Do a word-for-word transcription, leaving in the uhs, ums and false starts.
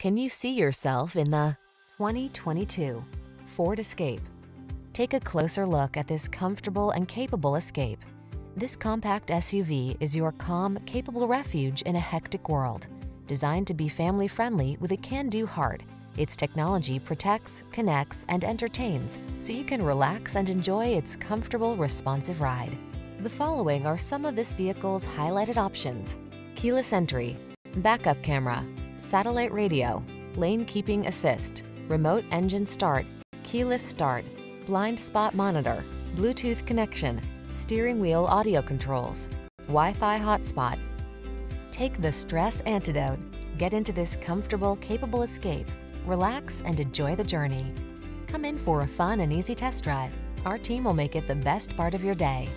Can you see yourself in the twenty twenty-two Ford Escape? Take a closer look at this comfortable and capable Escape. This compact S U V is your calm, capable refuge in a hectic world. Designed to be family-friendly with a can-do heart, its technology protects, connects, and entertains, so you can relax and enjoy its comfortable, responsive ride. The following are some of this vehicle's highlighted options: keyless entry, backup camera, satellite radio, lane keeping assist, remote engine start, keyless start, blind spot monitor, Bluetooth connection, steering wheel audio controls, Wi-Fi hotspot. Take the stress antidote. Get into this comfortable, capable Escape. Relax and enjoy the journey. Come in for a fun and easy test drive. Our team will make it the best part of your day.